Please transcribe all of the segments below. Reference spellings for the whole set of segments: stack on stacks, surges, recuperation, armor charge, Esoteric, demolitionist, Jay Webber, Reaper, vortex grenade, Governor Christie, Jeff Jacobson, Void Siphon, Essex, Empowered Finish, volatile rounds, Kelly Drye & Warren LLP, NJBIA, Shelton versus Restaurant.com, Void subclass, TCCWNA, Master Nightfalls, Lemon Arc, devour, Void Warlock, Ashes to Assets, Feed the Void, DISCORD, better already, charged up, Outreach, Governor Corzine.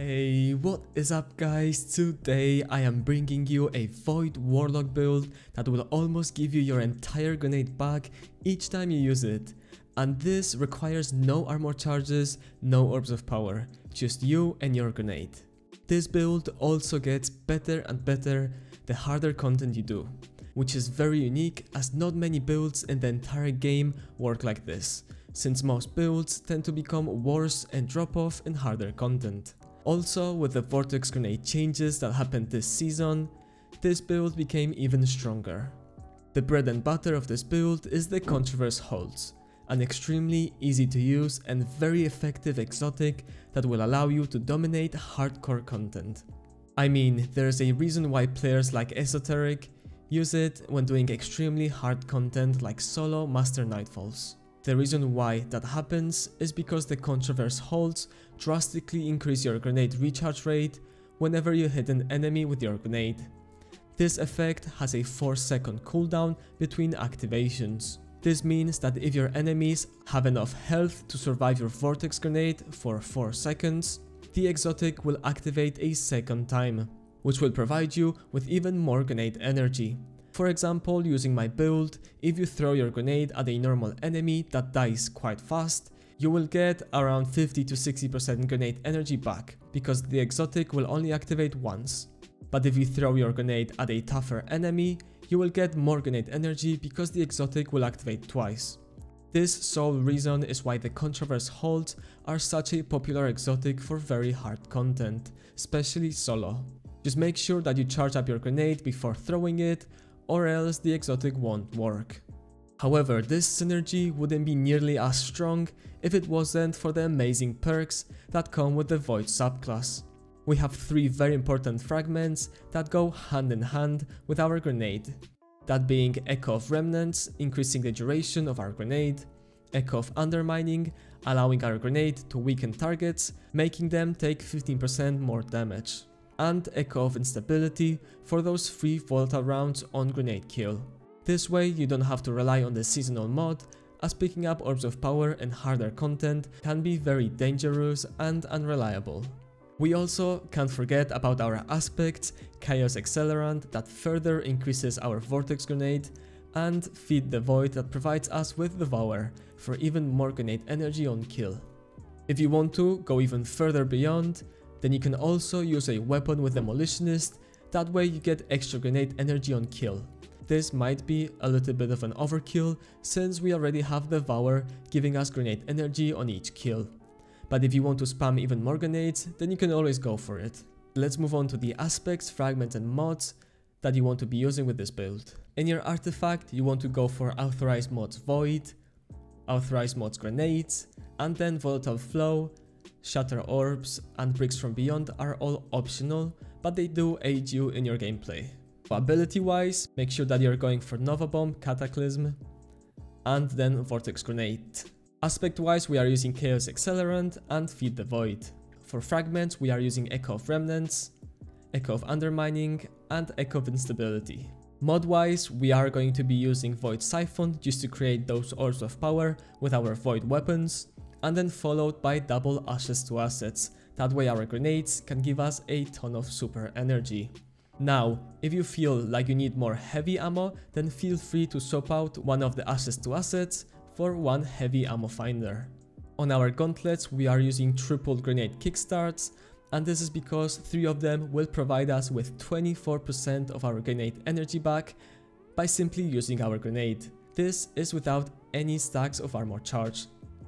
Hey, what is up guys? Today I am bringing you a Void Warlock build that will almost give you your entire grenade back each time you use it. And this requires no armor charges, no orbs of power, just you and your grenade. This build also gets better and better the harder content you do, which is very unique as not many builds in the entire game work like this, since most builds tend to become worse and drop off in harder content. Also, with the vortex grenade changes that happened this season, this build became even stronger. The bread and butter of this build is the Contraverse Holds, an extremely easy to use and very effective exotic that will allow you to dominate hardcore content. I mean, there's a reason why players like Esoteric use it when doing extremely hard content like solo Master Nightfalls. The reason why that happens is because the Contraverse Holds drastically increase your grenade recharge rate whenever you hit an enemy with your grenade. This effect has a 4-second cooldown between activations. This means that if your enemies have enough health to survive your vortex grenade for 4 seconds, the exotic will activate a second time, which will provide you with even more grenade energy. For example, using my build, if you throw your grenade at a normal enemy that dies quite fast, you will get around 50 to 60% grenade energy back, because the exotic will only activate once. But if you throw your grenade at a tougher enemy, you will get more grenade energy because the exotic will activate twice. This sole reason is why the Contraverse Holds are such a popular exotic for very hard content, especially solo. Just make sure that you charge up your grenade before throwing it, or else the exotic won't work. However, this synergy wouldn't be nearly as strong if it wasn't for the amazing perks that come with the Void subclass. We have 3 very important fragments that go hand in hand with our grenade. That being Echo of Remnants, increasing the duration of our grenade, Echo of Undermining, allowing our grenade to weaken targets, making them take 15% more damage, and Echo of Instability for those 3 volatile rounds on grenade kill. This way you don't have to rely on the seasonal mod, as picking up orbs of power and harder content can be very dangerous and unreliable. We also can't forget about our aspects, Chaos Accelerant that further increases our vortex grenade, and Feed the Void that provides us with devour for even more grenade energy on kill. If you want to go even further beyond, then you can also use a weapon with demolitionist, that way you get extra grenade energy on kill. This might be a little bit of an overkill since we already have devour giving us grenade energy on each kill. But if you want to spam even more grenades, then you can always go for it. Let's move on to the aspects, fragments and mods that you want to be using with this build. In your artifact, you want to go for authorized mods void, authorized mods grenades, and then volatile flow. Shatter orbs and bricks from beyond are all optional, but they do aid you in your gameplay. Ability wise, make sure that you're going for Nova Bomb, Cataclysm, and then Vortex Grenade. Aspect wise, we are using Chaos Accelerant and Feed the Void. For fragments, we are using Echo of Remnants, Echo of Undermining, and Echo of Instability. Mod wise, we are going to be using Void Siphon just to create those orbs of power with our Void weapons, and then followed by double Ashes to Assets, that way our grenades can give us a ton of super energy. Now, if you feel like you need more heavy ammo, then feel free to swap out one of the Ashes to Assets for one heavy ammo finder. On our gauntlets, we are using triple grenade kickstarts, and this is because 3 of them will provide us with 24% of our grenade energy back by simply using our grenade. This is without any stacks of armor charge.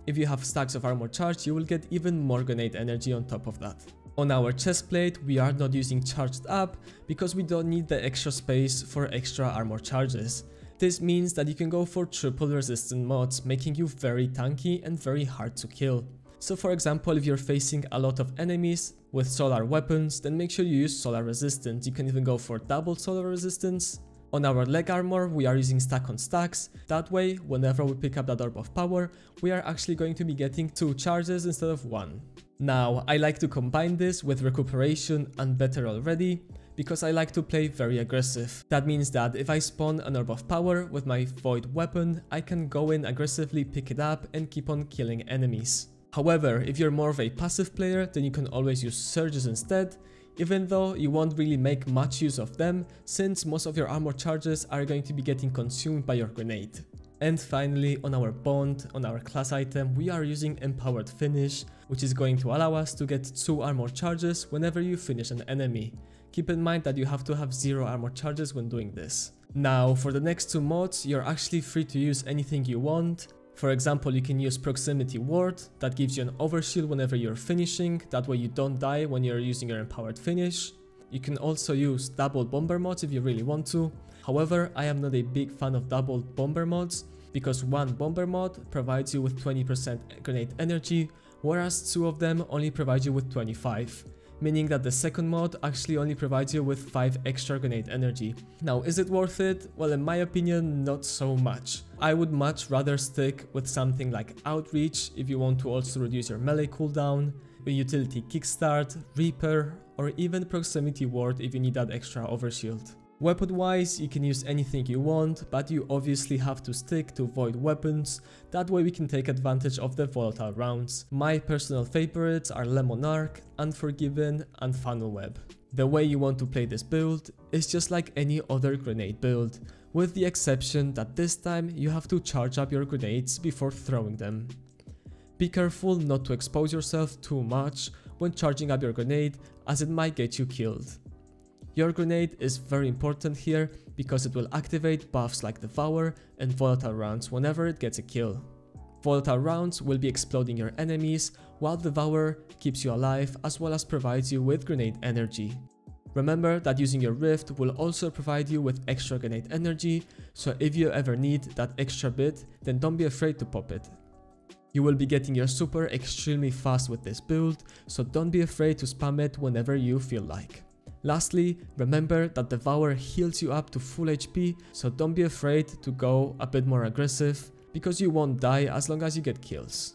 If you have stacks of armor charge, you will get even more grenade energy on top of that. On our chestplate, we are not using charged up because we don't need the extra space for extra armor charges. This means that you can go for triple resistant mods, making you very tanky and very hard to kill. So for example, if you're facing a lot of enemies with solar weapons, then make sure you use solar resistance. You can even go for double solar resistance. On our leg armor, we are using stack on stacks, that way whenever we pick up that orb of power, we are actually going to be getting 2 charges instead of 1. Now, I like to combine this with recuperation and better already, because I like to play very aggressive. That means that if I spawn an orb of power with my void weapon, I can go in aggressively, pick it up and keep on killing enemies. However, if you're more of a passive player, then you can always use surges instead, even though you won't really make much use of them, since most of your armor charges are going to be getting consumed by your grenade. And finally, on our bond, on our class item, we are using Empowered Finish, which is going to allow us to get 2 armor charges whenever you finish an enemy. Keep in mind that you have to have 0 armor charges when doing this. Now, for the next 2 mods, you're actually free to use anything you want. For example, you can use Proximity Ward, that gives you an overshield whenever you're finishing, that way you don't die when you're using your Empowered Finish. You can also use double bomber mods if you really want to. However, I am not a big fan of double bomber mods, because one bomber mod provides you with 20% grenade energy, whereas 2 of them only provide you with 25, meaning that the second mod actually only provides you with 5 extra grenade energy. Now, is it worth it? Well, in my opinion, not so much. I would much rather stick with something like Outreach if you want to also reduce your melee cooldown, your Utility Kickstart, Reaper, or even Proximity Ward if you need that extra overshield. Weapon-wise, you can use anything you want, but you obviously have to stick to void weapons, that way we can take advantage of the volatile rounds. My personal favorites are Lemon Arc, Unforgiven, and Funnel Web. The way you want to play this build is just like any other grenade build, with the exception that this time you have to charge up your grenades before throwing them. Be careful not to expose yourself too much when charging up your grenade, as it might get you killed. Your grenade is very important here because it will activate buffs like Devour and Volatile Rounds whenever it gets a kill. Volatile Rounds will be exploding your enemies, while Devour keeps you alive as well as provides you with grenade energy. Remember that using your Rift will also provide you with extra grenade energy, so if you ever need that extra bit, then don't be afraid to pop it. You will be getting your super extremely fast with this build, so don't be afraid to spam it whenever you feel like. Lastly, remember that Devour heals you up to full HP, so don't be afraid to go a bit more aggressive, because you won't die as long as you get kills.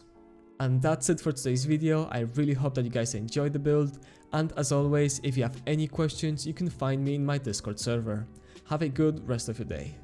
And that's it for today's video. I really hope that you guys enjoyed the build, and as always, if you have any questions, you can find me in my Discord server. Have a good rest of your day.